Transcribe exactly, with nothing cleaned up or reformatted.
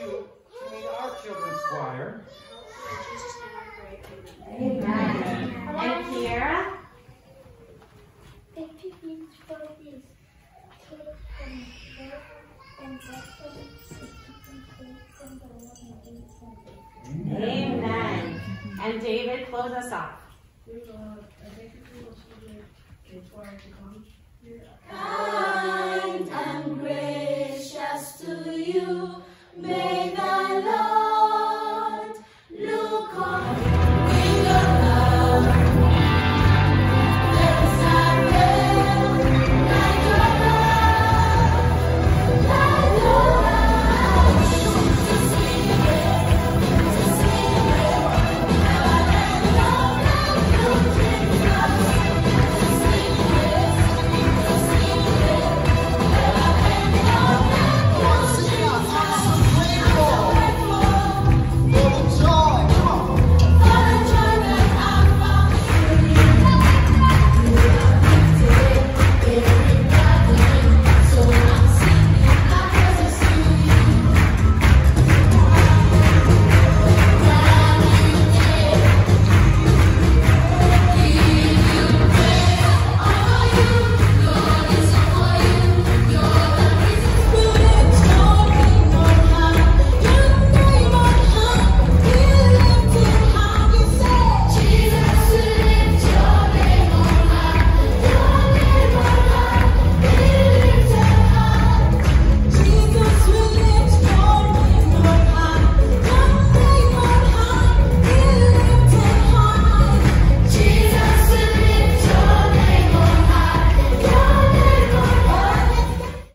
you to lead our children's choir. Amen. And Kiara? Thank you for this. Amen. And David, close us off. Dear Lord, I thank you for your children, your choir to come here.